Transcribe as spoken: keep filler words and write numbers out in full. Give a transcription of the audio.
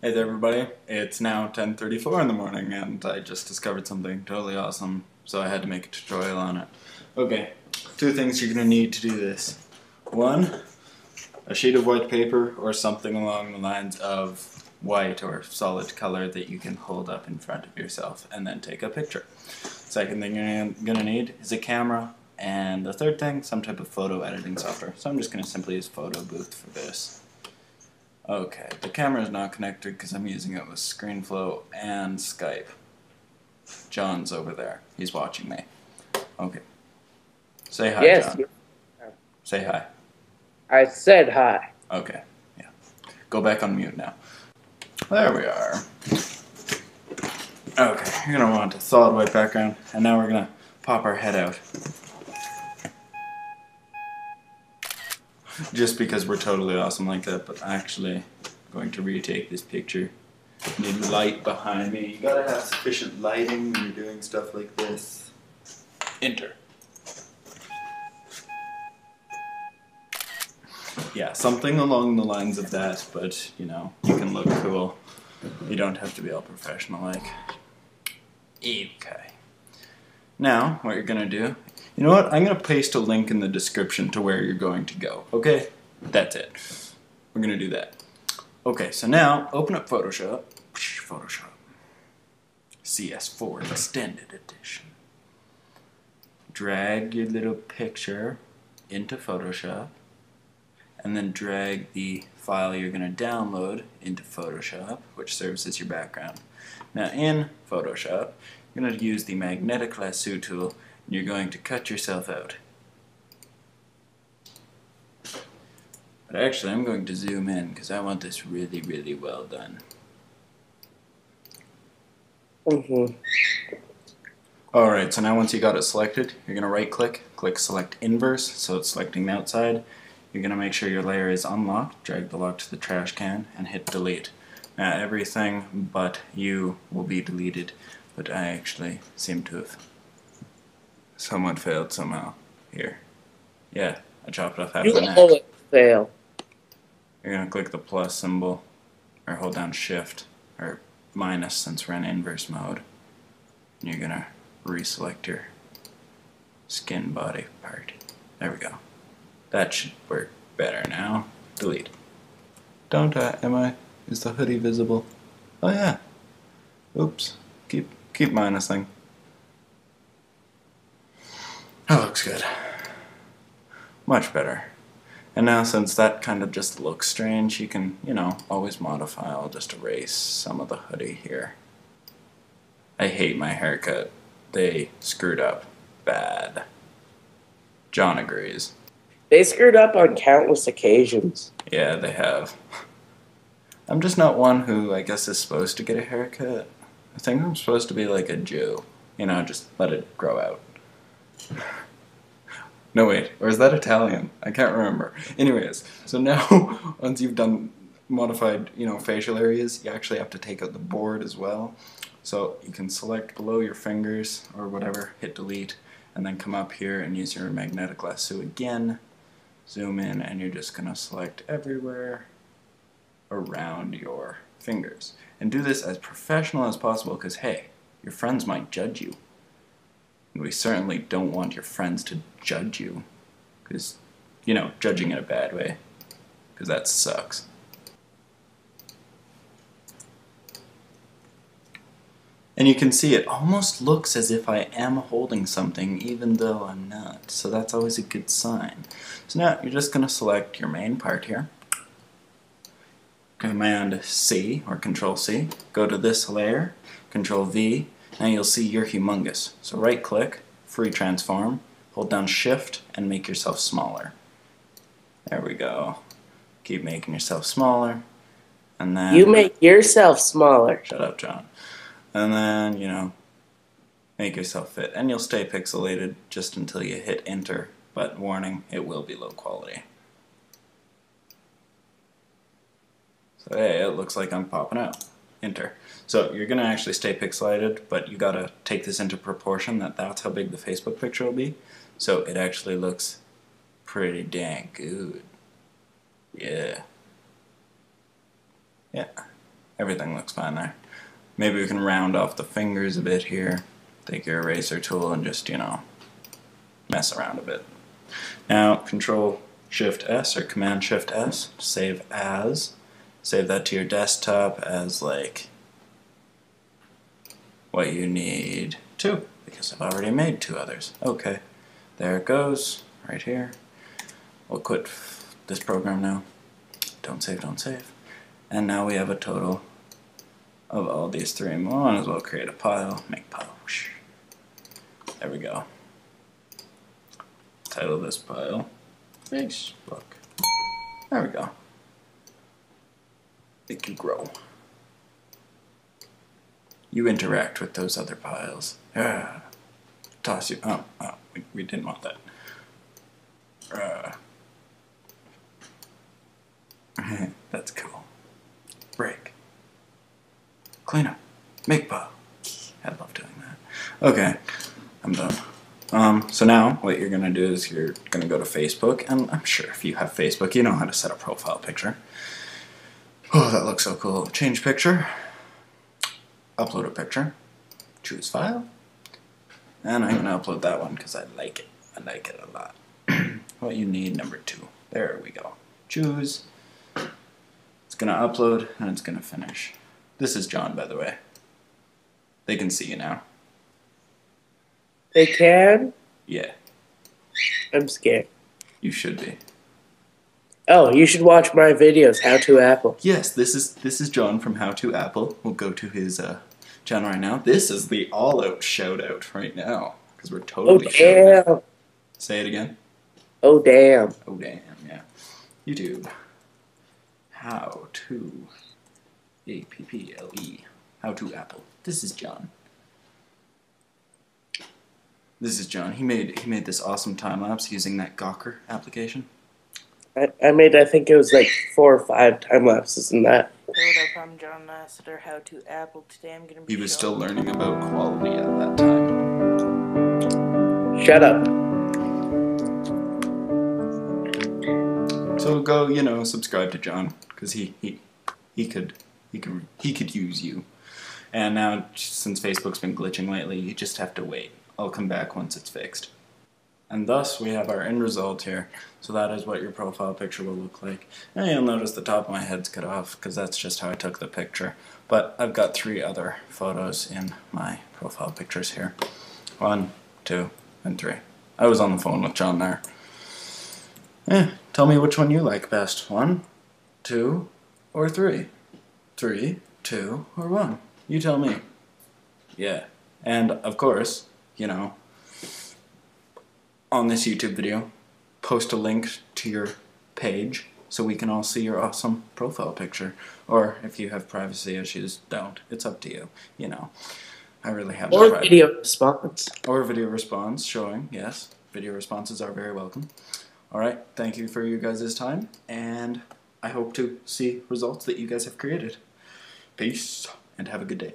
Hey there everybody, it's now ten thirty-four in the morning and I just discovered something totally awesome, so I had to make a tutorial on it. Okay, two things you're going to need to do this. One, a sheet of white paper or something along the lines of white or solid color that you can hold up in front of yourself and then take a picture. Second thing you're going to need is a camera, and the third thing, some type of photo editing software. So I'm just going to simply use Photo Booth for this. Okay, the camera is not connected because I'm using it with ScreenFlow and Skype. John's over there. He's watching me. Okay. Say hi, yes, John. Yes. Say hi. I said hi. Okay, yeah. Go back on mute now. There we are. Okay, you're going to want a solid white background, and now we're going to pop our head out. Just because we're totally awesome like that, but actually, I'm going to retake this picture. You need light behind me. You gotta have sufficient lighting when you're doing stuff like this. Enter. Yeah, something along the lines of that, but you know, you can look cool. You don't have to be all professional like. Okay. Now, what you're gonna do. You know what? I'm going to paste a link in the description to where you're going to go, okay? That's it. We're going to do that. Okay, so now, open up Photoshop. Photoshop. C S four Extended Edition. Drag your little picture into Photoshop, and then drag the file you're going to download into Photoshop, which serves as your background. Now, in Photoshop, you're going to use the Magnetic Lasso tool. You're going to cut yourself out. But actually, I'm going to zoom in because I want this really, really well done. Mm-hmm. Alright, so now once you got it selected, you're going to right click, click select inverse, so it's selecting the outside. You're going to make sure your layer is unlocked, drag the lock to the trash can, and hit delete. Now everything but you will be deleted, but I actually seem to have someone failed somehow. Here. Yeah, I chopped off half the neck. You always fail. You're going to click the plus symbol, or hold down shift, or minus since we're in inverse mode. And you're going to reselect your skin body part. There we go. That should work better now. Delete. Don't I? Am I? Is the hoodie visible? Oh yeah. Oops. Keep, keep minusing. That looks good. Much better. And now since that kind of just looks strange, you can, you know, always modify. I'll just erase some of the hoodie here. I hate my haircut. They screwed up bad. John agrees. They screwed up on countless occasions. Yeah, they have. I'm just not one who, I guess, is supposed to get a haircut. I think I'm supposed to be like a Jew. You know, just let it grow out. No, wait, or is that Italian? I can't remember. Anyways, so now, once you've done modified, you know, facial areas, you actually have to take out the board as well. So you can select below your fingers or whatever, hit delete, and then come up here and use your magnetic lasso again. Zoom in, and you're just going to select everywhere around your fingers. And do this as professional as possible, because, hey, your friends might judge you. We certainly don't want your friends to judge you, because, you know, judging in a bad way, because that sucks. And you can see it almost looks as if I am holding something, even though I'm not, so that's always a good sign. So now you're just going to select your main part here, Command C or Control C, go to this layer, Control V, now you'll see you're humongous. So right click, free transform, hold down shift, and make yourself smaller. There we go. Keep making yourself smaller. And then you make yourself smaller. Shut up, John. And then, you know, make yourself fit. And you'll stay pixelated just until you hit enter. But warning, it will be low quality. So hey, it looks like I'm popping out. Enter. So you're going to actually stay pixelated, but you got to take this into proportion that that's how big the Facebook picture will be. So it actually looks pretty dang good. Yeah. Yeah. everything looks fine there. Maybe we can round off the fingers a bit here. Take your eraser tool and just, you know, mess around a bit. Now, Control Shift S or Command Shift S, save as. Save that to your desktop as like what you need two, because I've already made two others. Okay, there it goes, right here. We'll quit this program now. Don't save, don't save. And now we have a total of all these three. We might as well create a pile, make pile. There we go. Title this pile Facebook. There we go. It can grow. You interact with those other piles. Ah, toss you. Oh, oh we, we didn't want that. Uh, that's cool. Break. Clean up. Make pile. I love doing that. Okay, I'm done. Um, so now what you're gonna do is you're gonna go to Facebook, and I'm sure if you have Facebook, you know how to set a profile picture. Oh, that looks so cool. Change picture. Upload a picture. Choose file. And I'm gonna upload that one because I like it. I like it a lot. What you need, number two. There we go. Choose. It's gonna upload and it's gonna finish. This is John, by the way. They can see you now. They can? Yeah. I'm scared. You should be. Oh, you should watch my videos, How to Apple. Yes, this is this is John from How to Apple. We'll go to his uh, channel right now. This is the all-out shout-out right now, because we're totally oh, damn. Shouting. Say it again. Oh, damn. Oh, damn, yeah. YouTube. How to A P P L E. How to Apple. This is John. This is John. He made he made this awesome time lapse using that Gawker application. I, I made I think it was like four or five time lapses in that. Hey, I'm John Lasseter. How to Apple. Today I'm gonna be. He was still learning about quality at that time. Shut up. So go, you know, subscribe to John because he he he could he could he could use you. And now, since Facebook's been glitching lately, you just have to wait. I'll come back once it's fixed. And thus, we have our end result here. So that is what your profile picture will look like. And you'll notice the top of my head's cut off, because that's just how I took the picture. But I've got three other photos in my profile pictures here. One, two, and three. I was on the phone with John there. Eh, tell me which one you like best. One, two, or three? Three, two, or one? You tell me. Yeah. And, of course, you know, on this YouTube video, post a link to your page so we can all see your awesome profile picture. Or, if you have privacy issues, don't. It's up to you. You know, I really have no privacy. Or video response. Or video response, showing, yes. Video responses are very welcome. All right, thank you for you guys' time, and I hope to see results that you guys have created. Peace, and have a good day.